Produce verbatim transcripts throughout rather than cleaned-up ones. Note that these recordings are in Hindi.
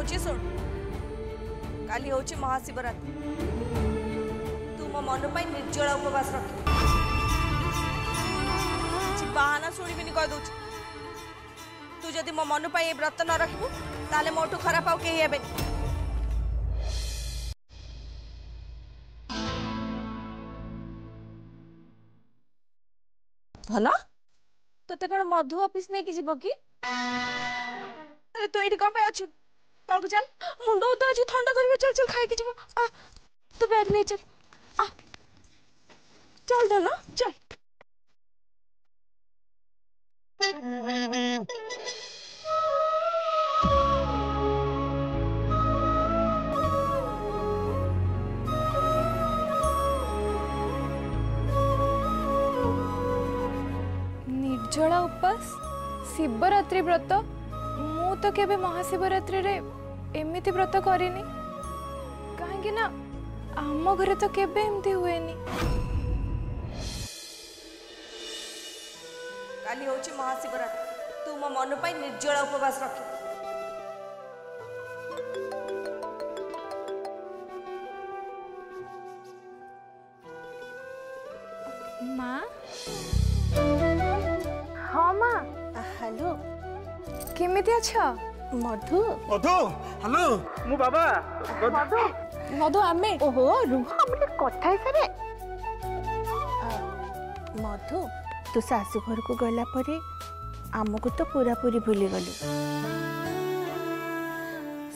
येवची सोड काली येवची महाशिवरात्री तू मो मनपाई निर्जला उपवास रख बाहाना शुणी कह दूची तू जदि मो मनपाई व्रत न रखबू ताले मोटू खराब आउ कहीं हेबेनी। भला तो ते कौन मधु ऑफिस नहीं किसी बकी अरे तू इडी कौन पे अच्छी तलकु चल मुंडो उधर अच्छी ठंडा करीब चल चल खाए किसी आ तो बैग नहीं चल आ चल डालो चल निर्जला उपवास शिवरात्रि व्रत मु तो केबे महाशिवरात्रि रे एमिति व्रत करिनी काहेकि ना आम घरे तो केबे एमती हुएनी काली होची महाशिवरात्रि तू मो मन पाई निर्जला उपवास रख मां। हाँ माँ हेलो केमिति अच्छा मधु मधु हेलो मु बाबा मधु मधु आमे ओहो रुह आमे कथा सारे मधु तू सासू घर को गला परे आम को तो पूरा पूरी भूली गलु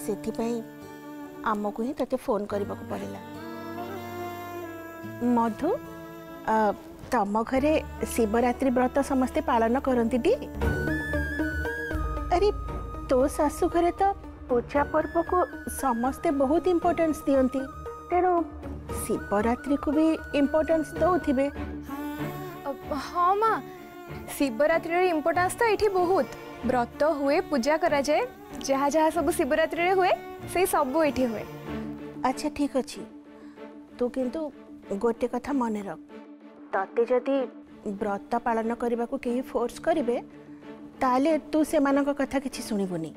सेथि पई आम को ही तते फोन करबा को पड़ला मधु आ, तम घरे शिवरात्रि व्रत समस्ते पालन करती डी अरे तो सासू घरे तो पूजा पर्व को समस्ते बहुत इम्पोर्टेंस दिखती तेणु शिवरात्रि को भी इम्पोर्टेंस दौथे। हाँ माँ शिवरात्रि इम्पोर्टेंस तो ये बहुत व्रत हुए पूजा करा जाए जहाँ जहाँ सब शिवरात्रि हुए से सब ये हुए। अच्छा ठीक अच्छे तू किंतु गोटे कथा मन रख ते जदि व्रत पालन करने को कहीं फोर्स करे ताले तू से कथा कि शुणुनी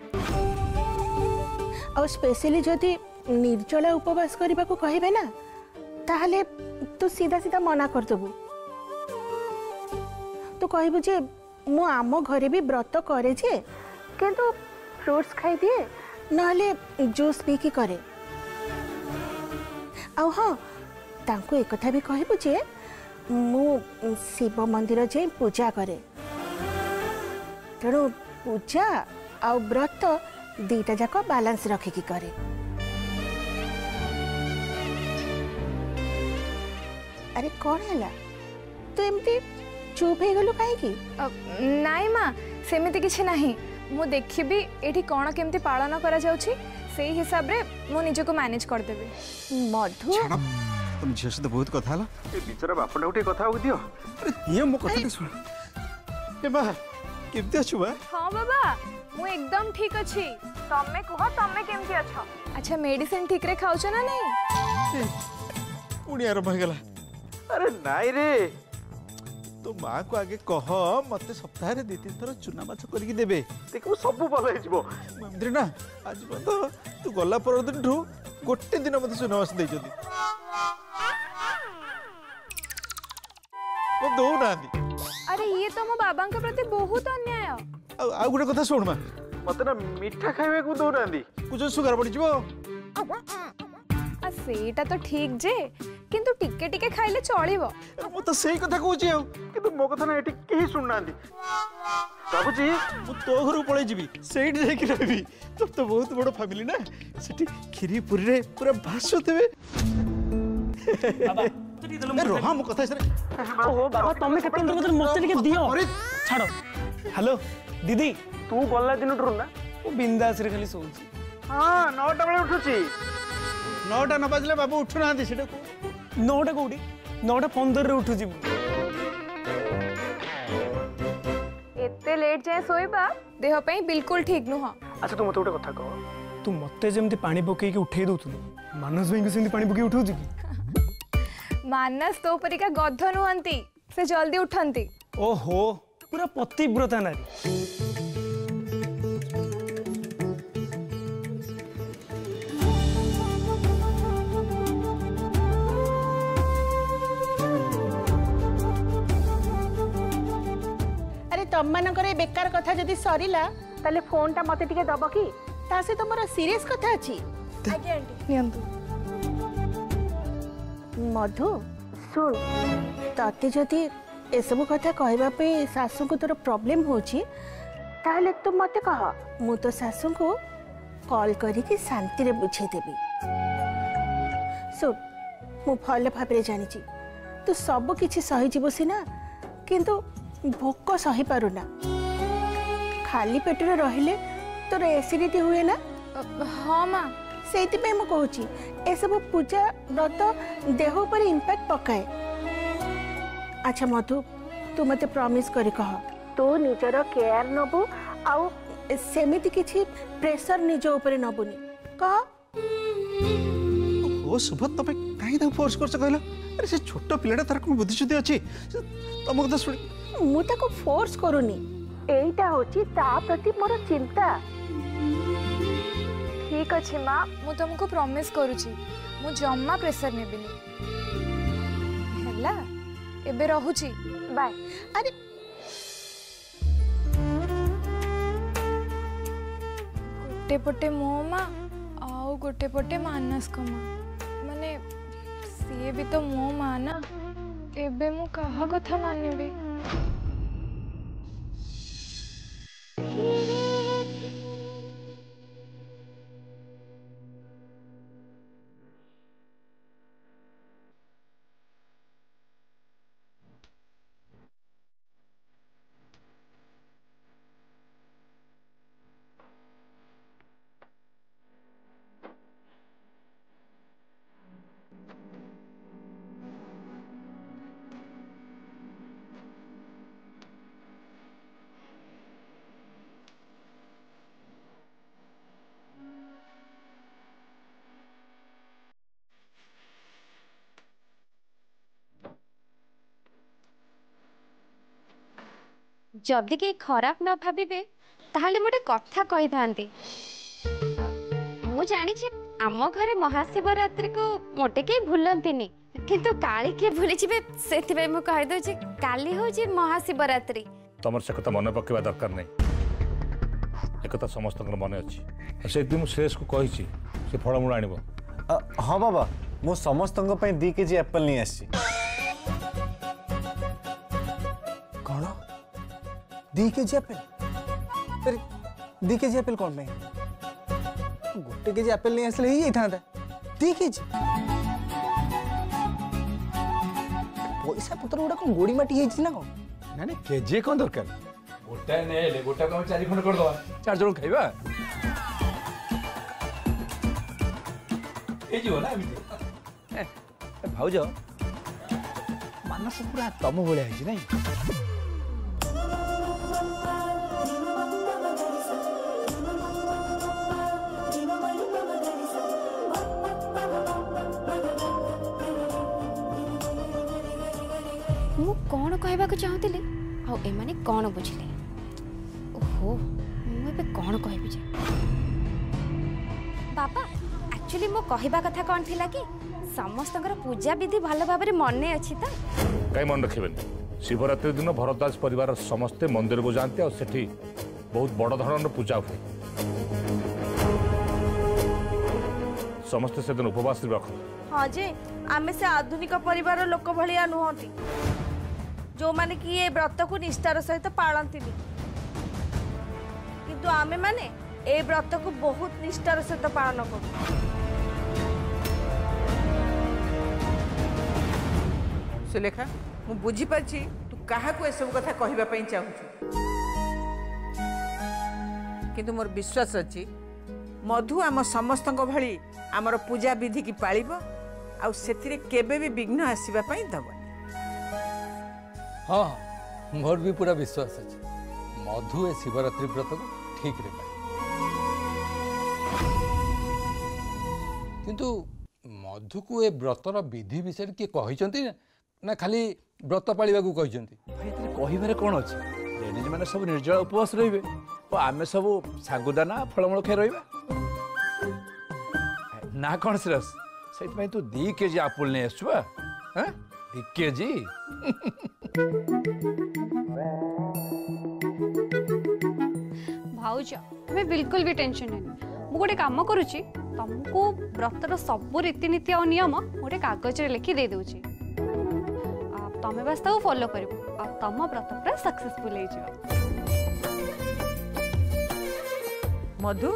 आ स्पेशली जदि निर्जला उपवास करने को कहे ना ताले तू सीधा सीधा मना करदेबू तू कहबू जे मु आम घरे भी व्रत करे जे किंतु फ्रूट्स खाई दिए नहले जूस पी की करे आउ हाँ तांको एक कथा भी कहबू जे मु शिव मंदिर जे पूजा करे तेणु पूजा आ व्रत दीटा जाक बालांस रखिकी करे। अरे कौन है तू एमती चुप हो गलु कहीं नाई माँ सेमती किसी ना मु देखी ये कौन केमती पालन करा जाउछि से हिसाब रे मो निज को मैनेज करदेबी। मधु तुम झील सहित बहुत कथा बिचरा बापटा गोटे कथ दियो ये मो कथा सुन ए बा केमती अछु बा। हाँ बाबा मु एकदम ठीक अछि तमे कह तमे केमती अछो। अच्छा मेडिसिन ठीक रे खाउछ ना नहीं उड़िया रह गेला। अरे नाई रे तो माँ को आगे कह मते सप्ताह रे दो तीन थर चुना माछ करके देबे देखो सब भल हे जइबो मंदिर ना आज बंद तू गला पर दिन ठू गोटे दिन मते चुना माछ दे जदी वो दो ना। अरे ये तो मो बाबा के प्रति बहुत अन्याय आ गुडे कथा सुन मा मते ना मीठा खाइबे को दो ना कुछ सुगर पड़ी जबो आ सेटा तो ठीक जे किंतु टिके टिके खाइले चलीबो मु तो सेही कथा कहू छी किंतु मो कथा ना एठी केही सुननांदी बाबू जी मु तो घर पळे जीबी सेठ जे कि रहबी तब तो बहुत बड़ फैमिली ना सेठी खिरी पुरी रे पूरा भासो देबे बाबा रोहा मु कथा सर ओहो बाबा तमे कते मतलब मते लेके दियो अरे छाड़ो। हेलो दीदी तू गल्ला दिन उठरू ना ओ बिंदास रे खाली सोउची। हां नौटा बले उठुची नौटा न बजले बाबू उठु नांदी सेटा को नौटा कोडी नौटा पंद्रह रे उठुची एते लेट जाय सोइबा देह पई बिल्कुल ठीक नु। हां अच्छा तू मते ओटा कथा कह तू मते जेमती पानी पकेई के उठे दोतुनी मानस भाई के सेमती पानी पकेई उठौजी की मानस तो परिका गध नुहंती से जल्दी उठंती ओहो पूरा पतिव्रता नारी तुम मानक बेकार कथा जदि सरला ताले फोन टा मते टिके दबो की ता से तमरा सीरियस कथा अछि। आके आंटी नियंतु मधु सुन ताते जदि ए सब कथा कहबा पे सासु को तोर प्रॉब्लम होछि ताले तू मते कह मु तो सासु को कॉल करी के शांति रे बुझे देबी। सुन मु भले भाबरे जानि छी तू सब किछि सही जीवो सिना किंतु भोक सही पारुना खाली पेट रे रहिले तोर एसिडिटी हुए ना। हां मां सेति पे मु कहूची ए सब पूजा व्रत देह पर इंपैक्ट पकाए। अच्छा मधु तू मते प्रॉमिस करी कह तू निजरो केयर नबू आउ सेमिति किछि प्रेशर निजो ऊपर नबुनी कह। ओ सुबह तबे काई दा फोर्स करछ कहला अरे से छोटो पिलेडा तार को बुद्धि सुधी अछि तमक तो सुन मु ताको फोर्स करूनी एटा होची ता प्रति मोर चिंता। ठीक अछि मां मु तुमको प्रॉमिस करू छी मु जम्मा प्रेशर नेबिनी हला एबे रहू छी बाय। अरे गोटे पटे मो मां आउ गोटे पटे मानस को मां माने से भी तो मो मां ना एबे मु कहा कथा मानबी। जदि के खराब न भावे ताहले मोटे कथा कही थांती मु जानि छी आम घरे महाशिवरात्रि को मोटे के भूलंतीनी किंतु काली के भूली छिबे सेति बे मु कहि दो छी काली हो छी महाशिवरात्रि तमर से कथा मन पकेबा दरकार नै एकता समस्त कर मन अछि से एकदम श्रेष को कहि छी से फल मूल आनिबो। हां बाबा मु समस्त को पई दो केजी एप्पल नै आसी दी के जी एप्पल पर दी के जी एप्पल कौन में गोटे के जी एप्पल नहीं असली ही इठा था दी के जी पैसा पुत्र उडा को गोडी माटी हे छी ना को ना ना के जी कोन दरकार गोटा ने ले गोटा को चार खंड कर दो चार जण खाइबा ए जी होला एमिते ए भाउजो मानस पूरा तम बोले है जी नहीं कौन कहवा को चाहतिले आ ए माने कौन बुझिले। ओहो मु बे कौन कहबी जे बाबा एक्चुअली मो कहवा कथा कोन थिला कि समस्त कर पूजा विधि भलो भाबरे मने अछि त काई मन रखिबेन शिवरात्रि दिन भरतदास परिवार समस्त मंदिर को जानते और सेठी बहुत बड़ धरण पूजा हुए समस्त से दिन उपवास रखो। हां जे आमे से आधुनिक परिवार लोक भलिया नहोंती जो माने कि ये व्रत को निष्ठार सहित पालती किंतु आमे माने ए व्रत को बहुत निष्ठार सहित पालन करू। सुलेखा मु बुझी परछी तू कहा को ए सब कथा कहबा पई चाहू छु किंतु मोर विश्वास अछि मधु आम समस्त को भली आमर पूजा विधि की पालिबो आ सेथिरे केबे भी विघ्न आसीबा पई दबो। हाँ मोर भी पूरा विश्वास अच्छे मधु ए शिवरात्रि व्रत को ठीक रे किंतु मधु को ए व्रतर विधि विषय किए कहते ना खाली व्रत पालिबा को कहते कहार कौन अच्छे लेडीज मैंने सब निर्जला उपवास रही और आम सब सागुदाना फलमूल खाई रहा ना कौन श्रेष से तू दी के जी आपुल नहीं आसुआ हाँ दी के जी। भाऊज तुम्हें बिल्कुल भी टेंशन नहीं मु गोटे काम करूची तुमको व्रतर सब रीति नीति और नियम गोटे कागज रे लिखी दे दूची तुम्हें बस ताऊ फॉलो करियो आ तुम व्रत पूरा सक्सेसफुल हो जाओ। मधु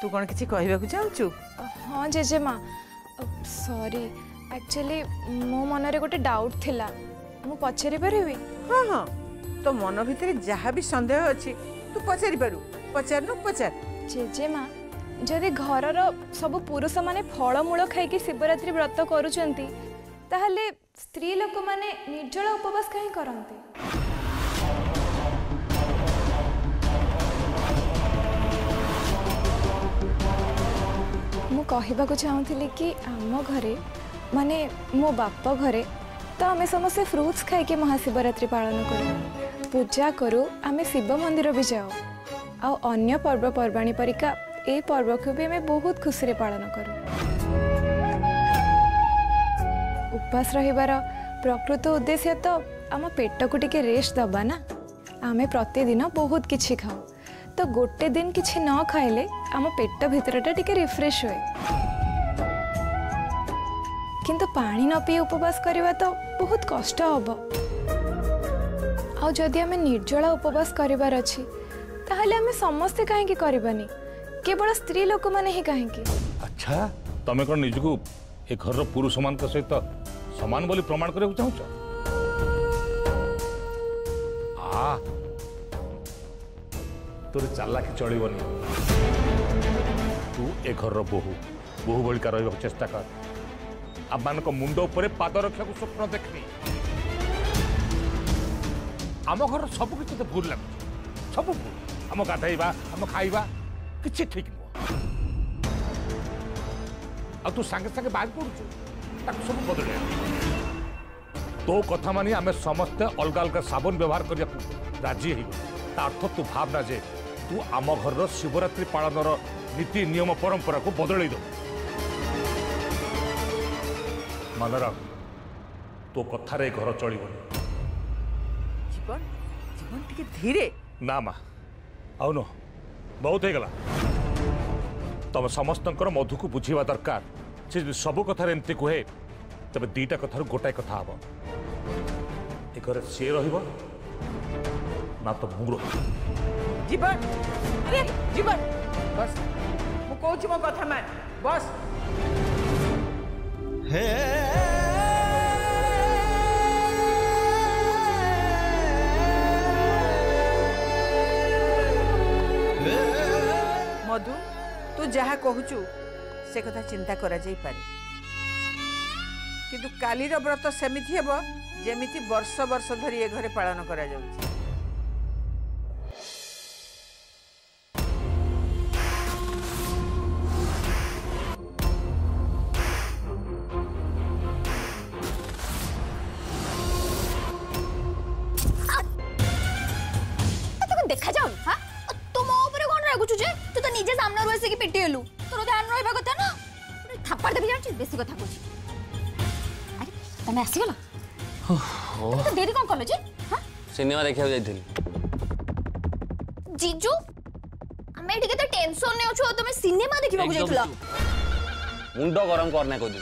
तू कौन किसी कहवाक चाहू? हाँ जेजेमा सॉरी एक्चुअली मो मन रे गोटे डाउट थिला मु पछेरी परबी? हाँ हाँ तो मन भितर जहाँ भी संदेह अच्छी तू पचारि पारू पचार न पचार। जेजेमा जदि घर सब पुरुष मैंने फलमूल खाई शिवरात्रि व्रत करुँच ताहले स्त्री लोक मैंने निर्जल उपवास कहीं करते? मु कहवाक चाहूली कि आम घरे माने मो बाप घरे तो आम समस्ते फ्रुट्स खाई महाशिवरात्रि पालन करूँ पूजा करूँ आम शिव मंदिर भी जाओ आउ अन्य पर्वपर्वाणी परिका ए पर्व को भी आम बहुत खुशी रे पालन करूँ। उपवास रहिबार प्रकृत उद्देश्य तो आम पेट को टिके रेस्ट दबा ना आम प्रतिदिन बहुत किछि खाऊ तो गोटे दिन किछि न खाइले आम पेट भितरटा टिके रिफ्रेश होए किंतु पानी न पी उपवास करवा तो बहुत कष्ट होब आ जदि आम निर्जल उपवास करिवार अछि ताहले आम समस्त काहेकि करबानी केवल स्त्री लोक माने ही काहेकि? अच्छा तमे कोन निजकु ए घरर पुरुष मान के सहित समान बोली प्रमाण करे चाहू छ? आ तोर चालाकी चलबनी तू ए घर बोहू बोहू बलिका रही चेष्टा कर आप मान मुंड पाद रखा को स्वप्न देखनी आम घर सबकि भूल लगुच सब भूल आम गाधैवा आम खाइबा किसी ठीक नुह आ तू सांगे सांगे बाज पड़ुचु ताकू सब बदल तो कथा मानी आम समस्ते अलग अलग साबुन व्यवहार करने राजी अर्थ तू भावना जे तू आम घर शिवरात्रि पालन नीति नियम परंपरा को बदल दो मन रख तो कथार घर चलो जीवन जीवन टिके धीरे ना माँ आउ न बहुत हो गला तुम समस्त मधु को बुझा दरकार से सब कथार एमती कहे तेज दीटा कथार गोटाए कथा हम ए घर सी र ना तो जीवन अरे जीवन बस मु कहूँ मो कथा मान बस हे मधु तू जहा कहूचु से कथा चिंता करा जाई पारे किंतु कालीर व्रत सेमिति हेबो जेमिति वर्ष वर्ष धरि ए घरे पालन करा जाउची। देखा जाओ हां तुम ऊपर कोन रागु छे तू तो निजे सामने रोसे की पिटी हेलु तोरो ध्यान रहबा कथा ना थप्पड़ देबी जान छी बेसी कथा को अरे तमे आसी गेला ओहो तो देरी कोन करलो जे हां सिनेमा देखिया जाइथिली जीजू हमें ठीक तो टेंशन नै होछो तमे सिनेमा देखिबा को जाइथला मुंडो गरम करने को दी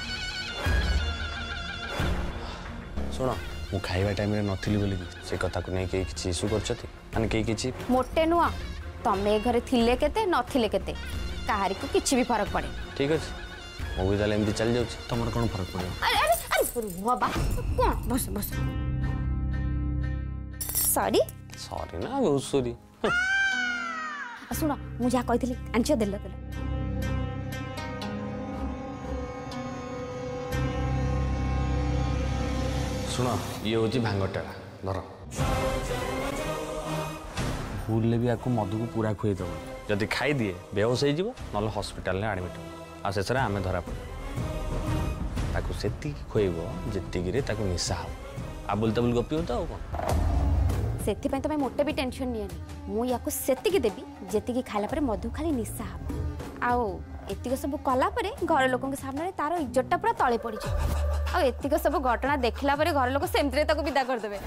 सुनो मु खाइबा टाइम रे नथिली बोली से कथा को नै के किछि इशू करछथि अन के किछि मोटे नुआ तमे घरे थिले केते नथिले केते काहारी को किछि भी फरक पड़े ठीक अछि मु भी ताले एमती चल जाउ तमर कोन फरक पड़े अरे अरे अरे बाबा कोन बस बस सॉरी सॉरी ना बहुत सॉरी सुनो मु जा कहथिली आंचो देलो देलो सुना ये हूँ भांगटेड़ा धर भूल भी आपको मधु को पूरा खुएदब जदि खाईदिए बेहोश हो ना हस्पिटाल आडमिट हो शेष आम धरा पड़ा से खुएब जीतिकी निशा हो आ बुलता बुल गपी तो कौन से तुम्हें मोटे भी टेंशन नि या सेतिकी देवी जीतिकी खाइला मधु खाली निशा हो आतिक सब कलापर घर लोक सामने तार इज्जतटा पूरा तले पड़ जाए आतिक सब घटना देखला पर घर लोक सेमती विदा करदे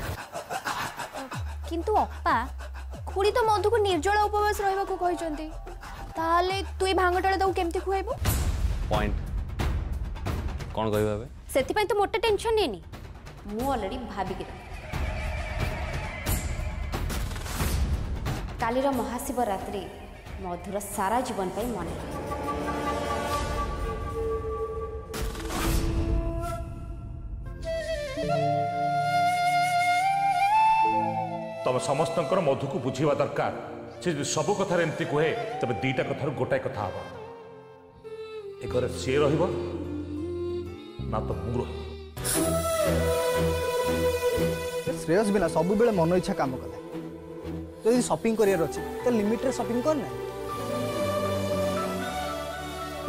किंतु अपा खुड़ी तो मधु को निर्जल उपवास रहा कहते तु भांगटाला तक केमती खुआबू पॉइंट कौन कह से तो मोटे टेंशन नहीं मुलरेडी भाविक कालीर महाशिवरात्रि मधुर सारा जीवन पर मन तुम समस्त मधु को बुझा दरकार से सब कथार एमती कहे तेज दीटा कथार गोटाए कथा हम एक घर सी रहा तो मु श्रेयस बिना सब बेले मन इच्छा काम कला जदि शॉपिंग करियर अछि त लिमिट रे शॉपिंग करना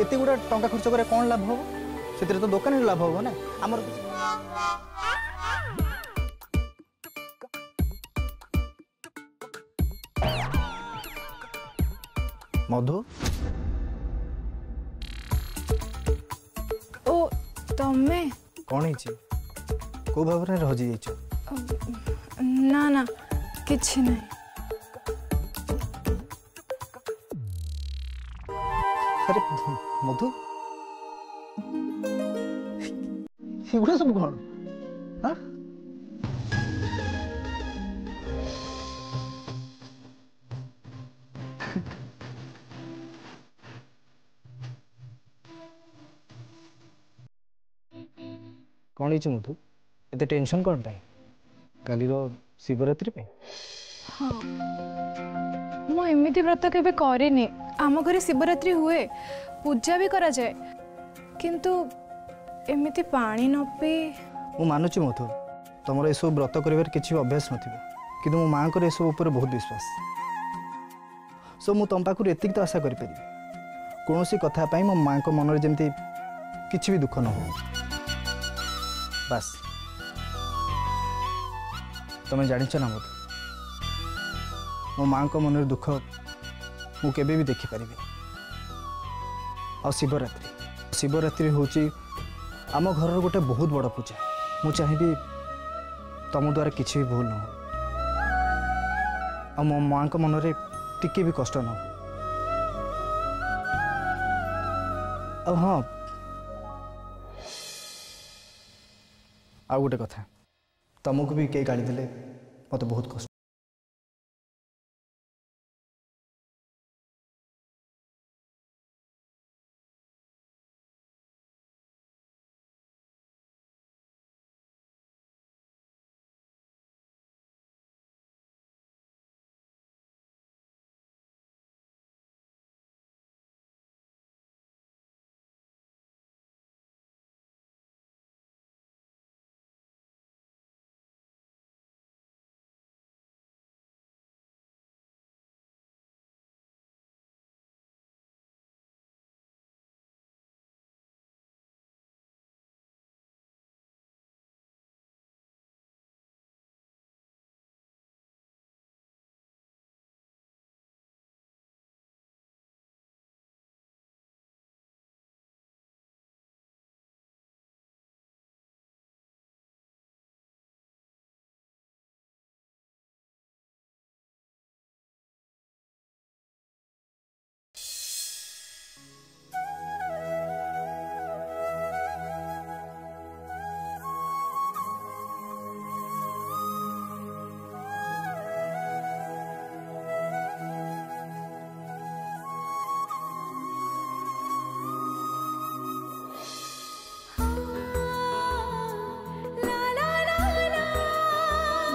एते गुडा टंका खर्च करे कोन लाभ हो सेते तो दुकान रे लाभ हो ना हमर मधु ओ तमे कोन हिची को भाव रे रह जाइ छी ना ना किछ नहीं अरे मधु ये सब कौन हाँ कौन ही मधु एते टेंशन कौन टाइम काली शिवरात्रि पे हाँ मुझे व्रत केवे करेनी आम घर शिवरात्रि हुए पूजा भी करा जाए किंतु एमती पानी न पी मु मानुची मधु तुम ये सब व्रत कर किसी अभ्यास नथिबो किंतु मो मां को ये सब ऊपर बहुत विश्वास सो मु तुम पाखु एतिक तो आशा करि परिबे कोनोसी कथा पाई मो मां को मन रे जेमती किछि भी दुख न हो बस तुम जान ना मधु मो माँ को मन दुख मुझे भी देखिपारि आ शिवरात्रि शिवरात्रि हूँ आम घर गोटे बहुत बड़ पूजा मु चाहिए तुम द्वारा किसी भी भूल न हो मो माँ को मन रे टिके भी कष्ट न हो हाँ आ गोटे कथा तुमको भी कई गाड़ी देले मत बहुत कष्ट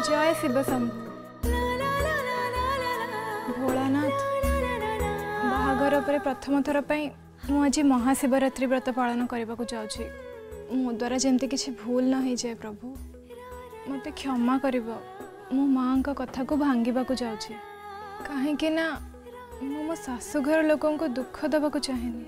जय शिव शंभू भोलानाथ बाहागर पर प्रथम थर पर मुझे महाशिवरात्रि व्रत पालन करने को जाऊँगी मो द्वारा जमती किसी भूल न हो जाए प्रभु मत क्षमा कर मो माँ का कथा को भांगा जाऊँगी कहीं ना मो सासूघर लोकों को दुख देवा को चाहेनी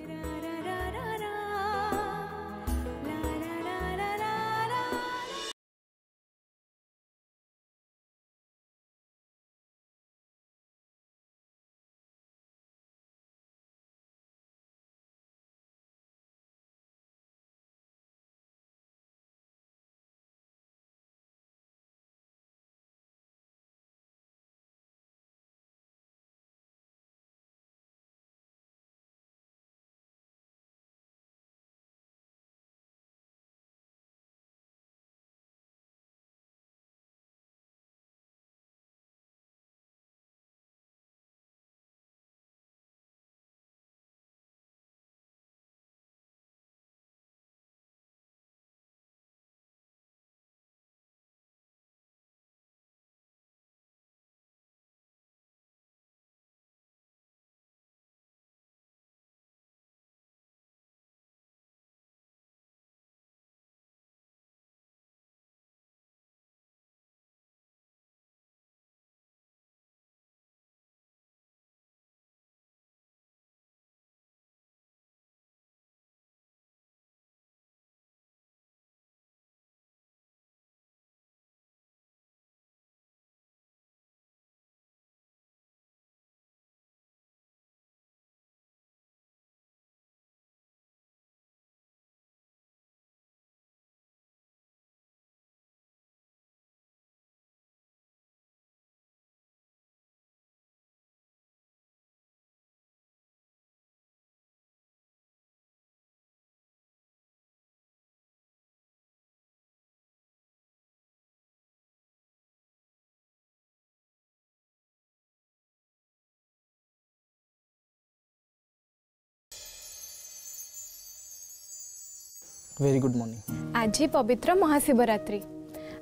वेरी गुड मॉर्निंग। आज पवित्र महाशिवरात्रि,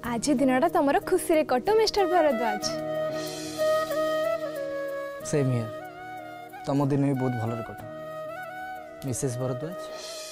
आज दिनटा तुम खुशी रे कटो मिस्टर भारद्वाज। सेम हियर, तुम दिन भी बहुत भल कटो मिसेस भारद्वाज।